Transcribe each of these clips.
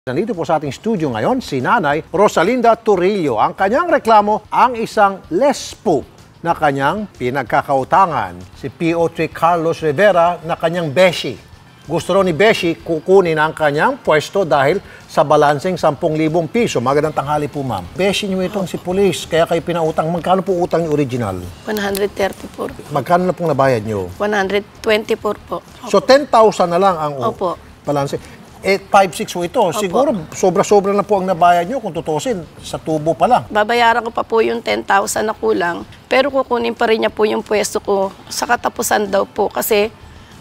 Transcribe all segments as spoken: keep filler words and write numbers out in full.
Nandito po sa ating studio ngayon si Nanay Rosalinda Torrillo. Ang kanyang reklamo, ang isang lespo na kanyang pinagkakautangan, si P O three Carlos Rivera na kanyang beshi. Gusto raw ni beshi kukunin ang kanyang pwesto dahil sa balanseng sampung libong piso. Magandang tanghali po, ma'am. Beshi niyo itong si police, kaya kayo pinautang. Magkano po utang yung original? one hundred thirty-four. Magkano na pong nabayad niyo? one hundred twenty-four po. Opo. So ten thousand na lang ang Opo. Balanse. eight five six po ito. Opo. Siguro, sobra-sobra na po ang nabayad nyo kung tutusin sa tubo pa lang. Babayaran ko pa po yung ten thousand na kulang, pero kukunin pa rin niya po yung pwesto ko sa katapusan daw po. Kasi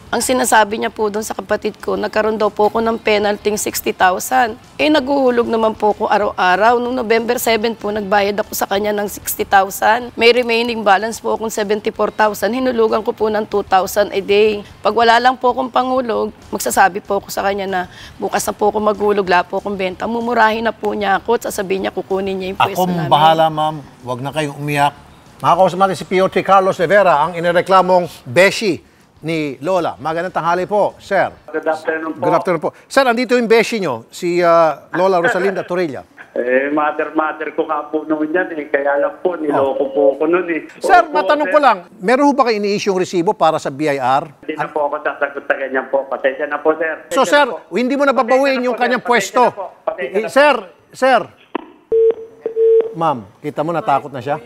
ang sinasabi niya po doon sa kapatid ko, nagkaroon daw po ako ng penalty sixty thousand. Eh, naguhulog naman po ko araw-araw. Noong November seven po, nagbayad ako sa kanya ng sixty thousand. May remaining balance po akong seventy-four thousand. Hinulugan ko po ng two thousand a day. Pag wala lang po akong panghulog, magsasabi po ako sa kanya na bukas na po ako maghulog, la po akong benta. Mumurahin na po niya ako at sasabihin niya kukunin niya yung pwesto namin. Akong bahala, ma'am. Huwag na kayong umiyak. Makakausap natin si P O three Carlos Rivera, ang inireklamong beshi ni Lola. Magandang tanghali po, sir. Good afternoon po. Good afternoon po. Sir, andito yung beshi nyo, si uh, Lola Rosalinda Torrillo. Eh, mother-mother ko nga po noon yan eh. Kaya lang po, niloko oh. po ako noon eh. Sir, o, matanong po, ko sir. lang, meron ba kayo ini-issue yung resibo para sa B I R? Hindi na po ako sasagot sa ganyan po. Pasensya na po, sir. Pasensya so, sir, po. Hindi mo nababawiin yung kanyang pwesto. Eh, sir, sir. Ma'am, kita mo, natakot na siya.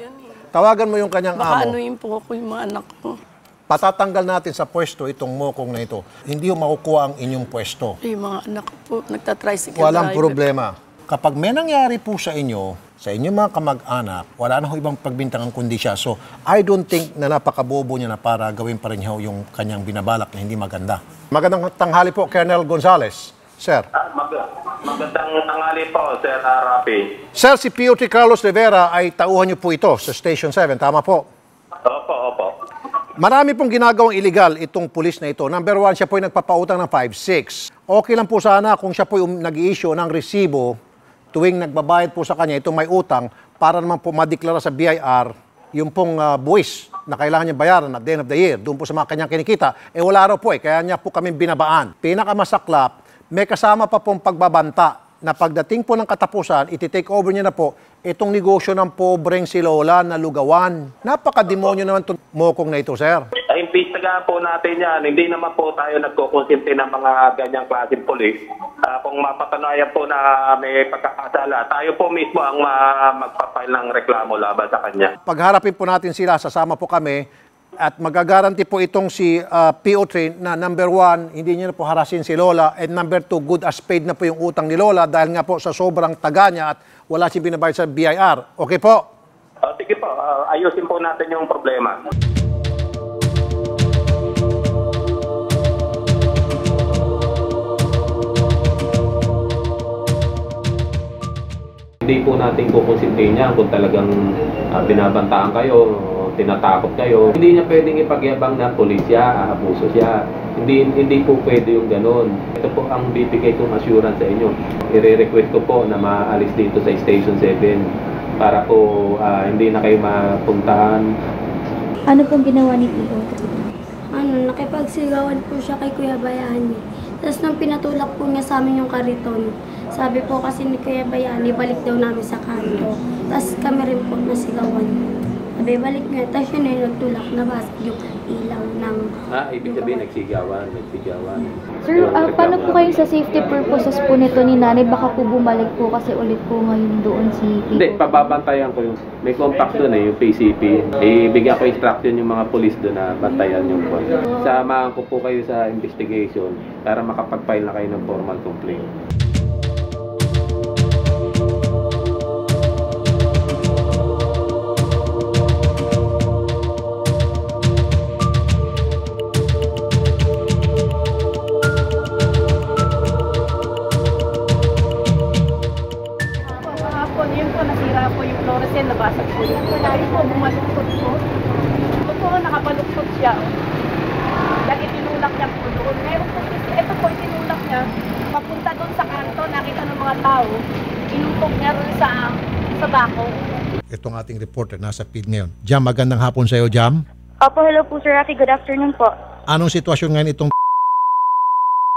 Tawagan mo yung kanyang Baka amo. Baka anuin po ako yung mga anak ko. Patatanggal natin sa pwesto itong mokong na ito. Hindi yung makukuha ang inyong pwesto. Ay, mga anak po, nagtatricycle driver. Walang problema. Kapag may nangyari po sa inyo, sa inyong mga kamag-anak, wala na ho ibang pagbintangan kundi siya. So, I don't think na napakabobo niya na para gawin pa rin ho yung kanyang binabalak na hindi maganda. Magandang tanghali po, Colonel Gonzalez. Sir. Ah, magandang tanghali po, Sir Rapi. Sir, si P O three Carlos Rivera ay tauhan niyo po ito sa Station seven. Tama po? Opo, opo. Marami pong ginagawang illegal itong pulis na ito. Number one, siya po ay nagpapautang ng five six. Okay lang po sana kung siya po nag-i-issue ng resibo tuwing nagbabayad po sa kanya, ito may utang, para naman po madeklara sa B I R yung pong uh, buwis na kailangan niya bayaran at the end of the year. Doon po sa mga kanyang kinikita, eh wala raw po eh, kaya niya po kami binabaan. Pinakamasaklap, may kasama pa pong pagbabanta na pagdating po ng katapusan, iti-take over niya na po itong negosyo ng pobreng si Lola na lugawan. Napakademonyo naman itong mokong na ito, sir. Ay, imbitaga po natin yan. Hindi naman po tayo nagkukonsinti ng mga ganyang klaseng pulis. Uh, kung mapatunayan po na may pagkakasala, tayo po mismo ang magpapail ng reklamo laban sa kanya. Pagharapin po natin sila, sasama po kami, at magagaranti po itong si uh, P O three na number one, hindi niya na po harasin si Lola, and number two, good as paid na po yung utang ni Lola dahil nga po sa sobrang taga niya at wala siya binabayad sa B I R. Okay po? Uh, sige po, uh, ayusin po natin yung problema. Hindi po natin kukonsintin niya kung talagang uh, binabantaan kayo, tinatakot kayo. Hindi niya pwedeng ipagyabang na pulis siya, abuso siya. Hindi, hindi po pwede yung ganun. Ito po ang bibigay kong assurance sa inyo. I-request ko po na maalis dito sa Station seven para po uh, hindi na kayo mapuntahan. Ano pong ginawa ni P O? Ano, nakipagsigawan po siya kay Kuya Bayani. Tapos nung pinatulak po niya sa amin yung kariton, sabi po kasi ni Kuya Bayani, balik daw namin sa kanto. Tapos kami rin po nasigawan. Sabi, balik nga. Tapos yun ay nagtulak na basag yung ilaw ng... Ah, ibig sabihin, nagsigawan, nagsigawan. Sir, uh, paano po kayo sa safety purposes po nito ni nanay? Baka po bumalik po kasi ulit po ngayon doon si... Hindi, pababantayan ko yung... May contact doon eh, yung P C P. Ibigay ko instruction yung mga police doon na bantayan yung po. Samahan ko po kayo sa investigation para makapag-file na kayo ng formal complaint. Nabasag po yung kulari po, bumalukot po. Ito po, nakabalukot siya. Lagi tinulak niya po doon. Ngayon po, ito po, tinulak niya. Papunta doon sa kanto, nakita ng mga tao. Inutok niya rin sa, sa bako. Itong ating reporter, nasa feed ngayon. Jam, magandang hapon sa'yo, Jam. Opo, hello po, Sir Rocky. Good afternoon po. Anong sitwasyon ngayon itong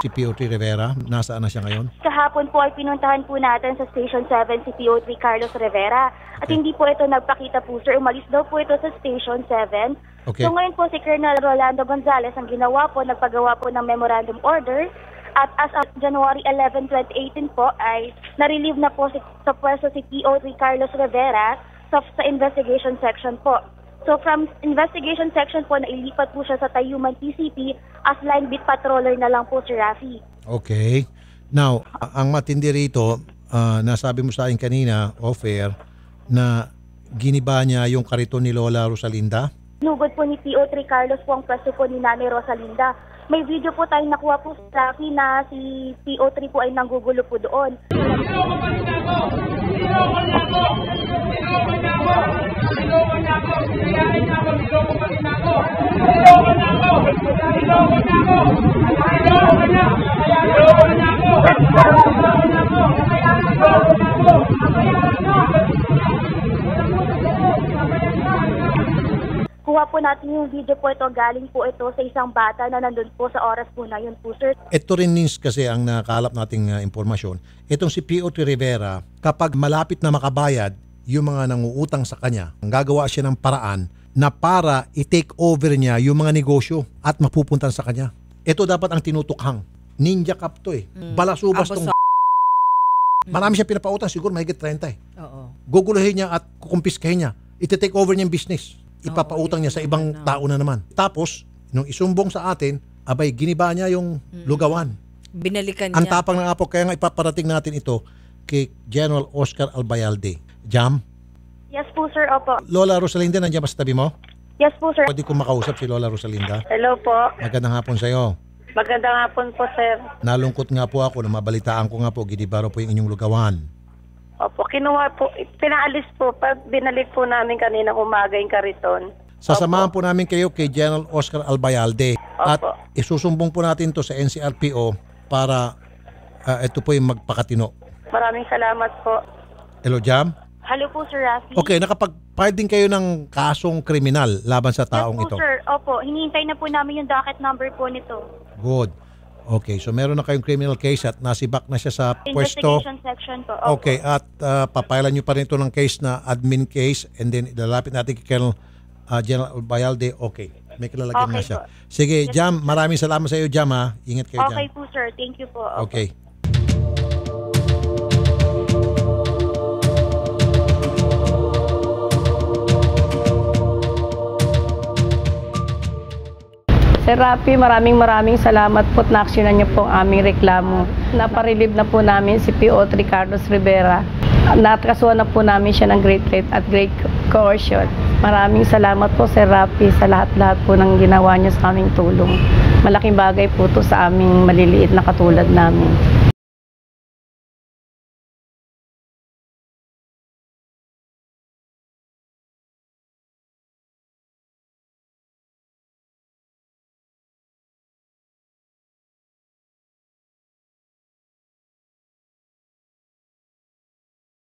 Si P O three Rivera, nasaan na siya ngayon? Kahapon po ay pinuntahan po natin sa Station seven si P O three Carlos Rivera. At okay. Hindi po ito nagpakita po, sir. Umalis daw po ito sa Station seven. Okay. So ngayon po si Colonel Rolando Gonzalez ang ginawa po, nagpagawa po ng memorandum order. At as of January eleventh, twenty eighteen po ay narelieve na po si, sa pwesto si P O three Carlos Rivera sa, sa investigation section po. So from investigation section po, nailipat po siya sa Tayuman P C P as line beat patroller na lang po, Sir Rafi. Okay. Now, ang matindi rito, uh, nasabi mo sa akin kanina, off-air, na giniba niya yung kariton ni Lola Rosalinda? Nugod po ni P O three Carlos po ang pwesto po ni Nanay Rosalinda. May video po tayong nakuha po, Sir Rafi, na si P O three po ay nanggugulo po doon. Kuha po natin yung video po ito, galing po ito sa isang bata na nandun po sa oras po na yun po, sir. Ito rin nins kasi ang nakalap nating uh, impormasyon. Itong si P O three Rivera, kapag malapit na makabayad yung mga nanguutang sa kanya, gagawa siya ng paraan na para i-take over niya yung mga negosyo at mapupuntan sa kanya. Ito dapat ang tinutukhang. Ninja cap to eh. Mm. Balasubas tong mm. Marami siya pinapautang, siguro mahigit thirty eh. Oo. Guguluhin niya at kukumpiskahin niya. Iti-take over niya yung business. Ipapautang niya sa ibang tao na naman. Tapos, nung isumbong sa atin, abay, giniba niya yung lugawan. Binalikan niya. Ang tapang ng apok, kaya nga ipaparating natin ito kay General Oscar Albayalde. Jam? Yes po, sir. Opo. Lola Rosalinda, nandiyan ba sa tabi mo? Yes po, sir. Pwede kong makausap si Lola Rosalinda? Hello po. Magandang hapon sa iyo. Magandang hapon po, sir. Nalungkot nga po ako, namabalitaan ko nga po, ginibaro po yung inyong lugawan. Opo, kinuha po, pinaalis po, binalik po namin kanina umaga yung kariton. Sasamahan Opo. po namin kayo kay General Oscar Albayalde. Opo. At isusumbong po natin to sa N C R P O para uh, ito po yung magpakatino. Maraming salamat po. Hello, Jam? Hello po, Sir Rafi. Okay, nakapag-file din kayo ng kasong kriminal laban sa taong yes, po, ito? Sir. Opo, hinihintay na po namin yung docket number po nito. Good. Okay, so meron na kayong criminal case at nasibak na siya sa pwesto. Investigation section po. Okay, at uh, papailan nyo pa rin ito ng case na admin case and then ilalapit natin kay Colonel uh, General Albayalde. Okay, may kilalagyan okay na siya. Po. Sige, yes, Jam, maraming salamat sa iyo, Jam, ha. Ingat kayo, Jam. Okay po, sir. Thank you po. Okay. okay. Sir Rafi, maraming maraming salamat po at naaksyonan niyo po ang aming reklamo. Naparelieve na po namin si P O three Carlos Rivera. Natkasuhan na po namin siya ng great threat at great coercion. Maraming salamat po, Sir Rafi, sa lahat-lahat po ng ginawa niyo sa aming tulong. Malaking bagay po ito sa aming maliliit na katulad namin.